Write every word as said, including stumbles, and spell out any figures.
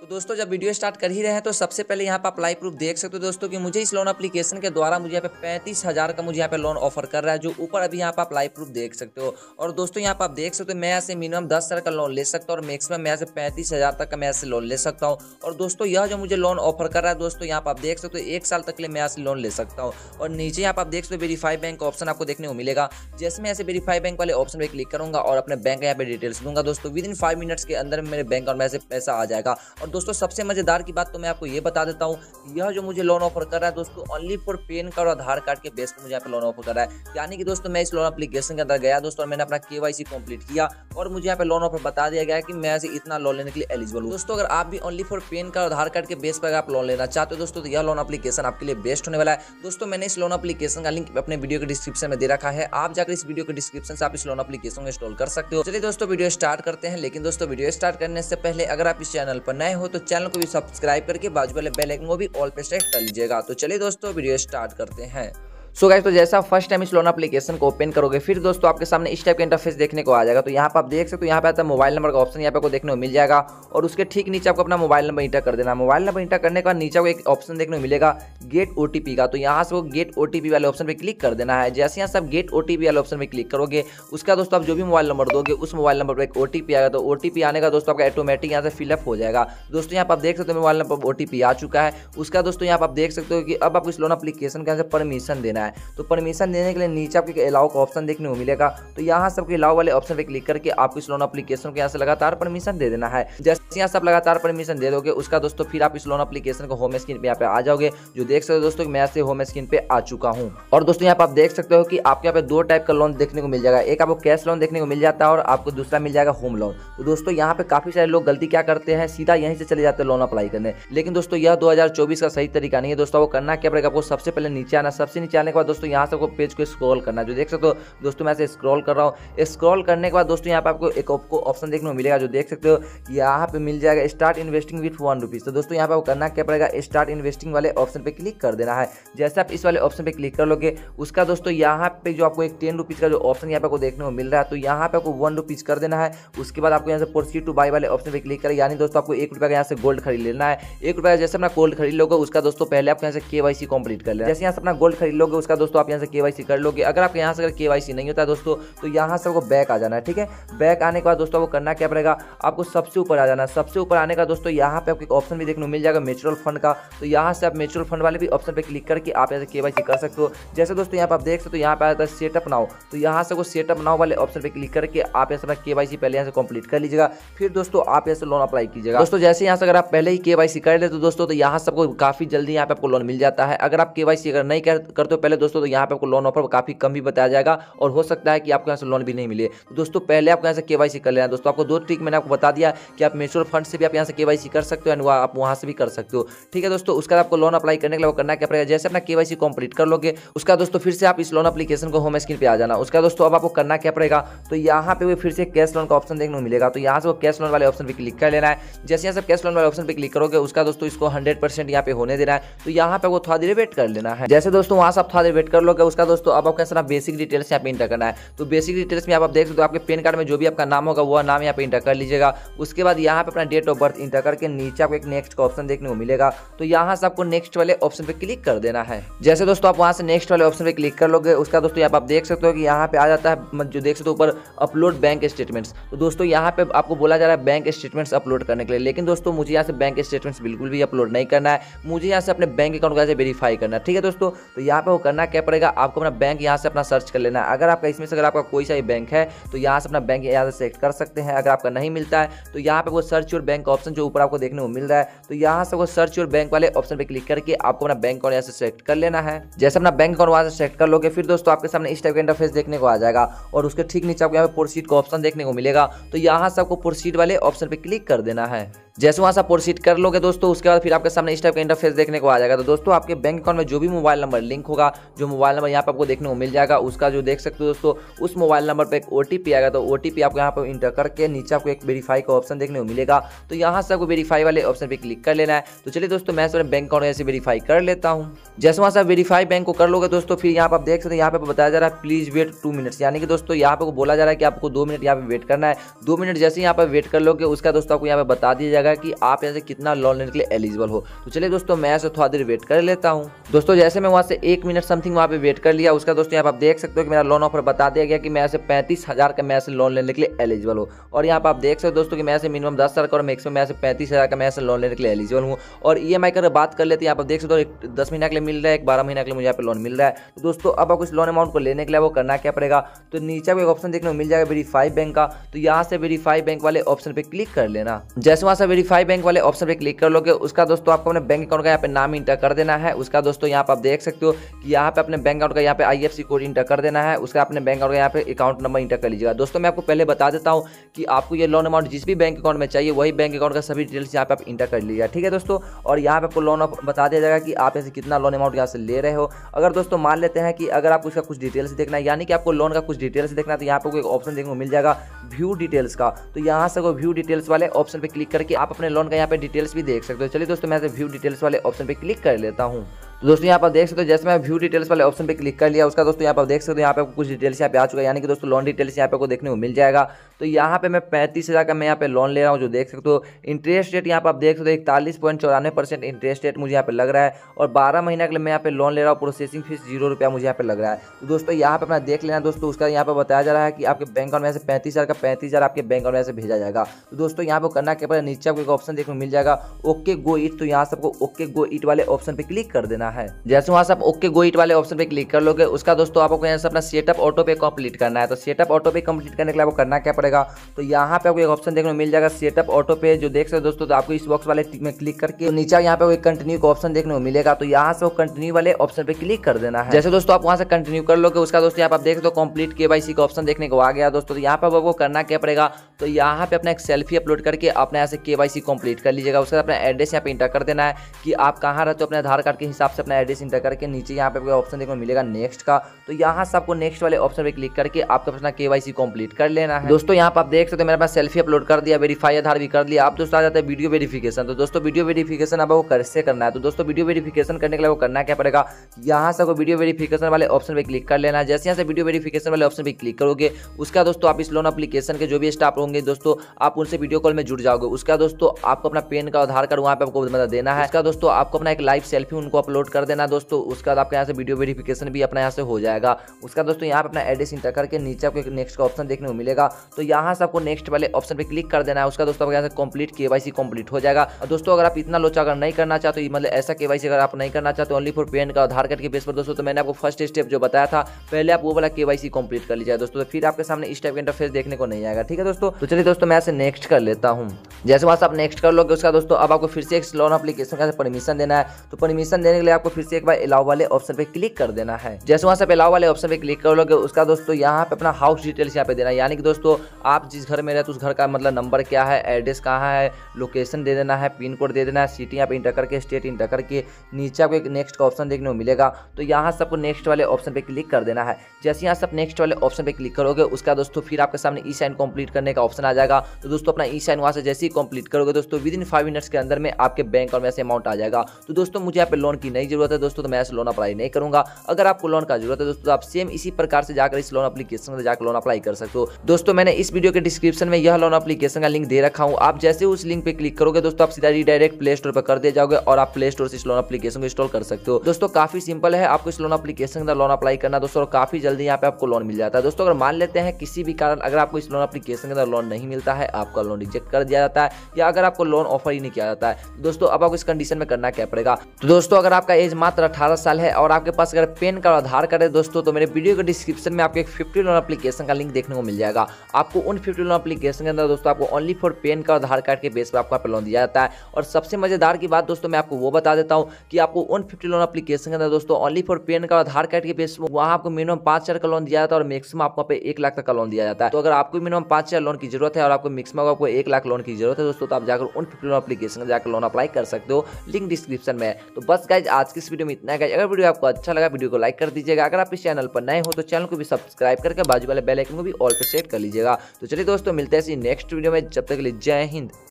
तो दोस्तों जब वीडियो स्टार्ट कर ही रहे हैं तो सबसे पहले यहाँ पे अप्लाई प्रूफ देख सकते हो दोस्तों कि मुझे इस लोन एप्लीकेशन के द्वारा मुझे यहाँ पे पैंतीस हज़ार का मुझे यहाँ पे लोन ऑफर कर रहा है, जो ऊपर अभी यहाँ पे अप्लाई प्रूफ देख सकते हो। और दोस्तों यहाँ पे आप देख सकते हो मैं यहाँ से मिनिमम दस हज़ार का लोन ले सकता हूँ और मैक्सिमम मैं यहाँ से पैंतीस हज़ार तक का मैं यहाँ से लोन ले सकता हूँ। और दोस्तों यह जो मुझे लोन ऑफर कर रहा है दोस्तों यहाँ पर आप देख सकते हो एक साल तक के लिए मैं यहाँ से लोन ले सकता हूँ। और नीचे यहाँ पर आप देख सकते हो वेरीफाई बैंक का ऑप्शन आपको देखने को मिलेगा, जैसे मैं यहाँ से वेरीफाई बैंक वाले ऑप्शन पर क्लिक करूँगा और अपने बैंक यहाँ पे डिटेल्स दूंगा। दोस्तों विद इन फाइव मिनट्स के अंदर मेरे बैंक और मैं से पैसा आ जाएगा। और दोस्तों सबसे मजेदार की बात तो मैं आपको ये बता देता हूँ, यह जो मुझे लोन ऑफर कर रहा है दोस्तों ओनली फॉर पैन कार्ड और आधार कार्ड के बेस पर मुझे यहाँ पे लोन ऑफर कर रहा है। यानी कि दोस्तों मैं इस लोन एप्लीकेशन के अंदर गया दोस्तों और मैंने अपना केवाईसी कंप्लीट किया और मुझे यहाँ पे लोन ऑफर बता दिया गया कि मैं से इतना लोन लेने के लिए एलिजिबल हूँ। दोस्तों अगर आप भी ओनली फॉर पैन कार्ड और आधार कार्ड के बेस पर अगर आप लोन लेना चाहते हो दोस्तों तो यह लोन एप्लीकेशन आपके लिए बेस्ट होने वाला है। दोस्तों मैंने इस लोन एप्लीकेशन का लिंक अपने वीडियो के डिस्क्रिप्शन में दे रखा है, आप जाकर इस वीडियो के डिस्क्रिप्शन से आप इस लोन एप्लीकेशन को इंस्टॉल कर सकते हो। चलिए दोस्तों वीडियो स्टार्ट करते हैं, लेकिन दोस्तों वीडियो स्टार्ट करने से पहले अगर आप इस चैनल पर नए हो तो चैनल को भी सब्सक्राइब करके बाजू वाले बेल आइकन को भी ऑल पे सेट कर लीजिएगा। तो चलिए दोस्तों वीडियो स्टार्ट करते हैं। सो गाइस तो जैसा फर्स्ट टाइम इस लोन एप्लीकेशन को ओपन करोगे फिर दोस्तों आपके सामने इस टाइप का इंटरफेस देखने को आ जाएगा। तो यहाँ पर आप देख सकते हो यहाँ पे आता है मोबाइल नंबर का ऑप्शन, यहाँ पे आपको देखने को मिल जाएगा और उसके ठीक नीचे आपको अपना मोबाइल नंबर इंटर कर देना। मोबाइल नंबर इंटर करने के बाद नीचे को एक ऑप्शन देखने को मिलेगा गेट ओटीपी का, तो यहाँ से वो गेट ओटीपी वाले ऑप्शन पर क्लिक कर देना है। जैसे यहाँ से आप गेट ओटीपी वाले ऑप्शन पर क्लिक करोगे उसका दोस्तों आप जो भी मोबाइल नंबर दोगे उस मोबाइल नंबर पर एक ओटीपी आएगा, तो ओटीपी आने का दोस्तों आपका ऑटोमेटिक यहाँ से फिलअप हो जाएगा। दोस्तों यहाँ पर आप देख सकते हो मोबाइल नंबर पर ओटीपी आ चुका है, उसका दोस्तों यहाँ पर आप देख सकते हो कि अब आपको इस लोन एप्लीकेशन के यहाँ से परमिशन देना है। तो परमिशन देने के लिए नीचे आपको अलाउ का ऑप्शन देखने को मिलेगा, तो यहाँ से आपको अलाउ वाले ऑप्शन पे क्लिक करके आपको इस लोन एप्लीकेशन को यहाँ से लगातार परमिशन दे देना है। जैसे यहाँ से आप लगातार परमिशन दे दोगे उसका दोस्तों फिर आप इस लोन एप्लीकेशन को होम स्क्रीन पे यहाँ पे आ जाओगे, जो देख सकते हो दोस्तों मैं यहाँ से होम स्क्रीन पे आ चुका हूँ। और दोस्तों यहाँ पर आप देख सकते हो कि आपको यहाँ पे दो टाइप का लोन देखने को मिल जाएगा, एक आपको कैश लोन देखने को मिल जाता है और आपको दूसरा मिल जाएगा होम लोन। तो दोस्तों यहाँ पे काफी सारे लोग गलती क्या करते हैं, सीधा यहीं से चले जाते हैं लोन अप्लाई करने, लेकिन दोस्तों यह दो हजार चौबीस का सही तरीका नहीं है। दोस्तों आपको करना क्या पड़ेगा, आपको सबसे पहले नीचे आना, सबसे नीचे आने दोस्तों यहाँ से आपको पेज को स्क्रॉल करना है, जो देख सकते हो दोस्तों मैं ऐसे स्क्रॉल कर रहा हूँ। स्क्रॉल करने के बाद दोस्तों यहाँ पे आपको एक आपको ऑप्शन देखने को मिलेगा, जो देख सकते हो यहाँ पे मिल जाएगा start investing with one rupees. तो दोस्तों यहाँ पे आपको करना क्या पड़ेगा, स्टार्ट इन्वेस्टिंग वाले ऑप्शन पे क्लिक कर देना है। जैसे आप इस वाले ऑप्शन पे क्लिक कर लोगे उसका दोस्तों यहाँ पे जो आपको एक टेन रुपीज का जो ऑप्शन यहाँ पे आपको देखने को मिल रहा है, तो यहाँ पे आपको वन रुपीज कर देना है। उसके बाद आपको यहाँ से प्रोसीड टू बाई वाले ऑप्शन पे क्लिक करें, यानी दोस्तों आपको एक रुपये का यहाँ से गोल्ड खरीद लेना है। एक रुपये जैसे अपना गोल्ड खरीद लोगे उसका दोस्तों पहले आपको यहाँ से केवाईसी कंप्लीट कर लेना। जैसे यहाँ से अपना गोल्ड खरीद लोगे उसका दोस्तों आप यहाँ से केवाईसी कर लोगे, अगर आपके यहाँ से अगर केवाईसी नहीं होता है दोस्तों तो यहाँ से आपको बैक आ जाना है। ठीक है, बैक आने के बाद दोस्तों आपको करना क्या पड़ेगा, आपको सबसे ऊपर आ जाना है। सबसे ऊपर आने का दोस्तों यहाँ पे आपको एक ऑप्शन भी देखने को मिल जाएगा म्यूचुअल फंड का, तो यहाँ से आप म्यूचुअल फंड वाले भी ऑप्शन पर क्लिक करके आप यहाँ से केवाईसी कर सकते हो। जैसे दोस्तों यहाँ पर आप देख सकते हो यहाँ पर आता है सेटअप नाउ, तो यहाँ से सेटअप नाउ वाले ऑप्शन पर क्लिक करके आप यहाँ से अपना केवाईसी पहले यहाँ से कंप्लीट कर लीजिएगा, फिर दोस्तों आप यहाँ से लोन अप्लाई कीजिएगा। दोस्तों जैसे यहाँ से अगर आप पहले ही केवाईसी कर लेते हो दोस्तों तो यहाँ से आपको काफी जल्दी यहाँ पे आपको लोन मिल जाता है। अगर आप केवाईसी अगर नहीं करते हो पहले दोस्तों तो यहाँ पे आपको लोन ऑफर काफी कम भी बताया जाएगा और हो सकता है कि आपको यहाँ से लोन भी नहीं मिले। तो दोस्तों पहले आपको यहाँ से केवाईसी कर लेना है। दोस्तों आपको दो ट्रिक मैंने आपको बता दिया कि आप म्यूचुअल फंड से भी आप यहाँ से केवाईसी कर सकते हो एंड आप वहाँ से भी कर सकते हो। ठीक है दोस्तों, उसका आपको लोन अप्लाई करने के लिए करना क्या पड़ेगा, जैसे अपना केवाईसी कंप्लीट कर लोगे उसका दोस्तों फिर से आप इस लोन एप्लीकेशन को होम स्क्रीन पर आ जाना। उसका दोस्तों अब आपको करना क्या पड़ेगा, तो यहाँ पे फिर से कैश लोन का ऑप्शन देखने को मिलेगा, तो यहाँ से कैश लोन वाले ऑप्शन पर क्लिक कर लेना है। जैसे यहाँ से कैश लोन वाले ऑप्शन पर क्लिक करोगे उसका दोस्तों इसको हंड्रेड परसेंट यहाँ पे होने देना है, तो यहाँ पे वो थोड़ा देर वेट कर लेना है। जैसे दोस्तों वहाँ से आप थोड़ा देर वेट कर लोगे उसका दोस्तों अब आपको ऐसा बेसिक डिटेल्स यहाँ पे इंटर करना है। तो बेसिक डिटेल्स में आप देख सकते हो आपके पैन कार्ड में जो भी आपका नाम होगा वह नाम यहाँ पे इंटर कर लीजिएगा। उसके बाद यहाँ पे अपना डेट ऑफ बर्थ इंटर करके नीचे आपको एक नेक्स्ट का ऑप्शन देखने को मिलेगा, तो यहाँ से आपको नेक्स्ट वाले ऑप्शन पे क्लिक कर देना है। जैसे दोस्तों आप वहाँ से नेक्स्ट वाले ऑप्शन पे क्लिक कर लोगे उसका दोस्तों यहाँ पे आप देख सकते हो कि यहाँ पे आ जाता है जो देख सकते हो ऊपर अपलोड बैंक स्टेटमेंट्स। तो दोस्तों यहाँ पे आपको बोला जा रहा है बैंक स्टेटमेंट्स अपलोड करने के लिए, लेकिन दोस्तों मुझे यहाँ से बैंक स्टेटमेंट्स बिल्कुल भी अपलोड नहीं करना है, मुझे यहाँ से अपने बैंक अकाउंट को वेरीफाई करना है। ठीक है दोस्तों, तो यहाँ पे वो करना क्या पड़ेगा, आपको अपना बैंक यहाँ से अपना सर्च कर लेना है। अगर आपका इसमें से अगर आपका कोई सा ही बैंक है तो यहाँ से अपना बैंक यहाँ से सेलेक्ट कर सकते हैं। अगर आपका नहीं मिलता है तो यहाँ पे वो सर्च योर बैंक ऑप्शन जो ऊपर आपको देखने को मिल रहा है, तो यहाँ से वो सर्च योर बैंक वाले ऑप्शन पे क्लिक करके आपको अपना बैंक अकाउंट यहाँ से सेलेक्ट कर लेना है। जैसे अपना बैंक अकाउंट वहाँ से सेलेक्ट कर लोगे फिर दोस्तों आपके सामने इस टाइप का इंटरफेस देखने को आ जाएगा और उसके ठीक नीचे आपको यहाँ पे प्रोसीड का ऑप्शन देखने को मिलेगा, तो यहाँ से आपको प्रोसीड वाले ऑप्शन पे क्लिक कर देना है। जैसे वहाँ से आप प्रोसीड कर लोगे दोस्तों उसके बाद फिर आपके सामने इस टाइप का इंटरफेस देखने को आ जाएगा। तो दोस्तों आपके बैंक अकाउंट में जो भी मोबाइल नंबर लिंक होगा, जो मोबाइल नंबर यहाँ पे आपको देखने को मिल जाएगा उसका जो देख सकते हो दोस्तों उस मोबाइल नंबर पे एक ओटीपी आएगा, तो ओटीपी आपको यहाँ पर इंटर करके नीचे आपको एक वेरीफाई का ऑप्शन देखने को मिलेगा, तो यहाँ से आपको वेरीफाई वाले ऑप्शन पर क्लिक कर लेना है। तो चलिए दोस्तों मैं अपने बैंक अकाउंट ऐसे वेरीफाई कर लेता हूँ। जैसे वहाँ से आप वेरीफाई बैंक को कर लोगे दोस्तों फिर यहाँ पर आप देख सकते हैं यहाँ पे बताया जा रहा है प्लीज वेट टू मिनट्स, यानी कि दोस्तों यहाँ पे बोला जा रहा है कि आपको दो मिनट यहाँ पे वेट करना है। दो मिनट जैसे यहाँ पर वेट कर लोगे उसका दोस्तों आपको यहाँ पे बता दिया जाएगा बताएगा कि आप यहाँ से कितना लोन लेने के लिए एलिजिबल हो। तो चलिए दोस्तों मैं ऐसे थोड़ा देर वेट कर लेता हूँ। दोस्तों जैसे मैं वहाँ से एक मिनट समथिंग वहाँ पे वेट कर लिया, उसका दोस्तों यहाँ पर आप देख सकते हो कि मेरा लोन ऑफर बता दिया गया कि मैं ऐसे पैंतीस हज़ार का मैं ऐसे लोन लेने के लिए एलिजिबल हूँ। और यहाँ पर आप देख सकते हो दोस्तों कि मैं ऐसे मिनिमम दस हज़ार का और मैक्सिमम मैं ऐसे पैंतीस हज़ार का मैं ऐसे लोन लेने के लिए एलिजिबल हूँ। और ई एम आई कर बात कर लेते हैं, यहाँ पर देख सकते हो एक दस महीना के लिए मिल रहा है, एक बारह महीना के लिए मुझे यहाँ पर लोन मिल रहा है। तो दोस्तों अब आप कुछ लोन अमाउंट को लेने के लिए वो करना क्या पड़ेगा, तो नीचे को एक ऑप्शन देखने को मिल जाएगा वेरीफाई बैंक का। तो यहाँ से वेरीफाई बैंक वाले ऑप्शन पे क्लिक कर लेना। जैसे वहाँ से वेरीफाई बैंक वाले ऑप्शन पे क्लिक कर लोगे, उसका दोस्तों आपको अपने बैंक अकाउंट का यहाँ पे नाम इंटर कर देना है। उसका दोस्तों यहाँ पर आप देख सकते हो कि यहाँ पे अपने बैंक अकाउंट का यहाँ पे I F C code enter कर देना है। उसका अपने बैंक अकाउंट का यहाँ पे अकाउंट नंबर इंटर कर लीजिएगा। दोस्तों मैं आपको पहले बता देता हूँ कि आपको ये लोन अमाउंट जिस भी बैंक अकाउंट में चाहिए वही बैंक अकाउंट का सभी डिटेल्स यहाँ पे आप इंटर कर लीजिएगा, ठीक है दोस्तों। और यहाँ पे आपको लोन बता दिया जाएगा कि आप ऐसे कितना लोन अमाउंट यहाँ से ले रहे हो। अगर दोस्तों मान लेते हैं कि अगर आपको इसका कुछ डिटेल्स देखना है, यानी कि आपको लोन का कुछ डिटेल्स देखना है, तो यहाँ पर ऑप्शन देखने को मिल जाएगा व्यू डिटेल्स का। तो यहाँ से व्यू डिटेल्स वाले ऑप्शन पे क्लिक करके आप अपने लोन का यहाँ पे डिटेल्स भी देख सकते हो। चलिए दोस्तों मैं व्यू डिटेल्स वाले ऑप्शन पे क्लिक कर लेता हूँ। तो दोस्तों यहाँ पर देख सकते हो जैसे मैं व्यू डिटेल्स वाले ऑप्शन पे क्लिक कर लिया, उसका दोस्तों यहाँ पर देख सकते हो यहाँ पे कुछ डिटेल्स यहाँ पे आ चुका है, यानी कि दोस्तों लोन डिटेल्स यहाँ पे आपको देखने को मिल जाएगा। तो यहाँ पे मैं पैंतीस हज़ार का मैं यहाँ पे लोन ले रहा हूँ, जो देख सकते हो। इंटरेस्ट रेट यहाँ पर आप देख सकते हो इकतालीस पॉइंट चौरानवे परसेंट इंटरेस्ट रेट मुझे यहाँ पे लग रहा है। और बारह महीना के लिए मैं यहाँ पे लोन ले रहा हूँ, प्रोसेसिंग फीस जीरो रुपया मुझे यहाँ पे लग रहा है। तो दोस्तों यहाँ पे अपना देख लेना दोस्तों, उसका यहाँ पे बताया जा रहा है कि आपके बैंक अकाउंट में से पैंतीस हज़ार का पैंतीस हज़ार आपके बैंक अकाउंट में से भेजा जाएगा। तो दोस्तों यहाँ पर करना के बाद नीचे आपको एक ऑप्शन देखने को मिल जाएगा ओके गो इट। तो यहाँ से आपको ओके गो इट वाले ऑप्शन पे क्लिक कर देना है। जैसे वहाँ से आप ओके गो इट वाले ऑप्शन पे क्लिक कर लोगे, उसका दोस्तों आपको यहाँ से अपना सेटअप ऑटो पे कंप्लीट करना है। तो सेटअप ऑटो पे कंप्लीट करने के लिए आपको करना क्या पड़ेगा, तो यहाँ पे आपको एक ऑप्शन देखने को मिल जाएगा सेटअप ऑटो पे, जो देख सकते हो दोस्तों। तो आपको इस बॉक्स वाले टिक में क्लिक करके नीचे यहाँ पे कंटिन्यू का ऑप्शन देखने को मिलेगा। तो यहाँ से कंटिन्यू वाले ऑप्शन पे क्लिक कर देना है। जैसे दोस्तों आप वहाँ से कंटिन्यू कर लोगे, उसका दोस्तों यहाँ पर देख सकते हो कंप्लीट केवाईसी का ऑप्शन देखने को आ गया। दोस्तों यहाँ पर आपको करना क्या पड़ेगा, तो यहाँ पे अपना एक सेल्फी अपलोड करके अपना यहाँ से केवाईसी कंप्लीट कर लीजिएगा। उसका अपना एड्रेस यहाँ पे इंटर कर देना है कि आप कहाँ रहते हो, अपने आधार कार्ड के हिसाब से अपना एड्रेस इंटर करके नीचे यहाँ पे ऑप्शन देखने को मिलेगा नेक्स्ट का। तो यहाँ से आपको नेक्स्ट वाले ऑप्शन पे क्लिक करके आपका अपना केवाईसी कंप्लीट कर लेना है। दोस्तों यहाँ पर आप देख सकते हो मेरे पास सेल्फी अपलोड कर दिया, वेरीफाई आधार भी कर लिया। आप दोस्तों आ जाते हैं वीडियो वेरीफिकेशन। तो दोस्तों वीडियो वेरीफिकेशन आपको कैसे करना है, तो दोस्तों वीडियो वेरीफिकेशन करने के लिए वो करना क्या पड़ेगा, यहाँ से आपको वीडियो वेरीफिकेशन वाले ऑप्शन पे क्लिक कर लेना है। जैसे यहाँ से वीडियो वेरीफिकेशन वाले ऑप्शन पे क्लिक करोगे, उसका दोस्तों आप इस लोन एप्लीकेशन के जो भी स्टाफ होंगे दोस्तों आप उनसे वीडियो कॉल में जुड़ जाओगे। उसका दोस्तों आपको अपना पैन का आधार कार्ड वहाँ पे आपको मतलब देना है। इसका दोस्तों आपको अपना एक लाइव सेल्फी उनको अपलोड कर देना दोस्तों। उसका आपके यहाँ से वीडियो वेरिफिकेशन भी अपना यहाँ से हो जाएगा। उसका दोस्तों यहाँ पे अपना एड्रेस इंटर करके नीचे आपको एक नेक्स्ट का ऑप्शन देखने को मिलेगा। तो यहाँ से आपको नेक्स्ट वाले ऑप्शन पे क्लिक कर देना है। उसका दोस्तों यहाँ से कंप्लीट केवाईसी कंप्लीट हो जाएगा। और दोस्तों अगर आप इतना लोचा अगर नहीं करना चाहते, मतलब ऐसा केवाईसी अगर आप नहीं करना चाहते ओनली फॉर पैन का आधार कार्ड के बेस पर दोस्तों, तो मैंने आपको फर्स्ट स्टेप जो बताया था पहले आप वो वाला केवाईसी कंप्लीट कर लीजिए दोस्तों। फिर आपके सामने इस टाइप का इंटरफेस देखने को नहीं आएगा, ठीक है दोस्तों। तो चलिए दोस्तों मैं ऐसे नेक्स्ट कर लेता हूँ। जैसे वहाँ से आप नेक्स्ट कर लोगे, उसका दोस्तों अब आपको फिर से एक लोन एप्लीकेशन का परमिशन देना है। तो परमिशन देने के लिए आपको फिर से एक बार अलाउ वाले ऑप्शन पे क्लिक कर देना है। जैसे वहाँ से अलाउ वाले ऑप्शन पे क्लिक कर लोगे, उसका दोस्तों यहाँ पे अपना हाउस डिटेल्स यहाँ पे देना है, यानी कि दोस्तों आप जिस घर में रहते हो उस घर का मतलब नंबर क्या है, एड्रेस कहाँ है, लोकेशन दे देना है, पिन कोड दे देना है, सिटी यहाँ पे इंटर करके स्टेट इंटर करके नीचे आपको एक नेक्स्ट का ऑप्शन देखने को मिलेगा। तो यहाँ से आपको नेक्स्ट वाले ऑप्शन पे क्लिक कर देना है। जैसे यहाँ से आप नेक्स्ट वाले ऑप्शन पे क्लिक करोगे, उसका दोस्तों फिर आपके सामने ई साइन कंप्लीट करने का ऑप्शन आ जाएगा। तो दोस्तों अपना ई साइन वहाँ से जैसे ही कंप्लीट करोगे दोस्तों विद इन फाइव मिनट्स के अंदर में आपके बैंक अकाउंट में ऐसे अमाउंट आ जाएगा। तो दोस्तों मुझे यहाँ पे लोन की नहीं जरूरत है दोस्तों, तो मैं ऐसे लोन अप्लाई नहीं करूंगा। अगर आपको लोन का जरूरत है दोस्तों, तो आप सेम इसी प्रकार से जाकर इस लोन एप्लीकेशन में जाकर लोन अप्लाई कर सकते हो। दोस्तों मैंने इस वीडियो के डिस्क्रिप्शन में यह लोन एप्लीकेशन का लिंक दे रखा हूँ। आप जैसे उस लिंक पे क्लिक करोगे दोस्तों, आप सीधा रीडायरेक्ट प्ले स्टोर पर कर दिया जाओगे और आप प्ले स्टोर से इस लोन एप्लीकेशन को इंस्टॉल कर सकते हो। दोस्तों काफी सिंपल है आपको इस लोन एप्लीकेशन का लोन अप्लाई करना दोस्तों, और काफी जल्दी यहाँ पे आपको लोन मिल जाता है दोस्तों। अगर मान लेते हैं किसी भी कारण अगर आपको इस लोन एप्लीकेशन का लोन नहीं मिलता है, आपका लोन रिजेक्ट कर दिया जाता है, या अगर आपको लोन ऑफर ही नहीं किया जाता है दोस्तों, अब आपको इस कंडीशन में करना क्या पड़ेगा। तो दोस्तों अगर आपका एज मात्र अठारह साल है और आपके पास अगर पैन कार्ड आधार कार्ड है दोस्तों, तो मेरे वीडियो के डिस्क्रिप्शन में आपको एक फिफ्टी लोन एप्लीकेशन का लिंक देखने को मिल जाएगा। आपको उन फिफ्टी लोन एप्लीकेशन के अंदर दोस्तों आपको only for pan card Aadhaar card के बेस पर आपका लोन दिया जाता है। और सबसे मजेदार की बात दोस्तों मैं आपको वो बता देता हूँ कि आपको उन फिफ्टी लोन एप्लीकेशन के अंदर दोस्तों only for pan card Aadhaar card के बेस पर वहाँ आपको मिनिमम पाँच हज़ार का लोन दिया जाता है और मैक्सिमम आपको पे एक लाख तक का लोन दिया जाता है। तो अगर आपको मिनिमम पाँच हज़ार लोन की जरूरत है और आपको मैक्सिमम आपको एक लाख लोन की जरूरत है दोस्तों, तो आप जाकर उन फिफ्टी लोन एप्लीकेशन में जाकर लोन अप्लाई कर सकते हो, लिंक डिस्क्रिप्शन में है। तो बस गाइज आज की इस वीडियो में इतना है। अगर वीडियो आपको अच्छा लगा वीडियो को लाइक कर दीजिएगा। अगर आप इस चैनल पर नए हो तो चैनल को भी सब्सक्राइब करके बाजू वाले बेल आइकन को भी ऑल पे सेट कर लीजिएगा। तो चलिए दोस्तों मिलते हैं इसी नेक्स्ट वीडियो में, जब तक के लिए जय हिंद।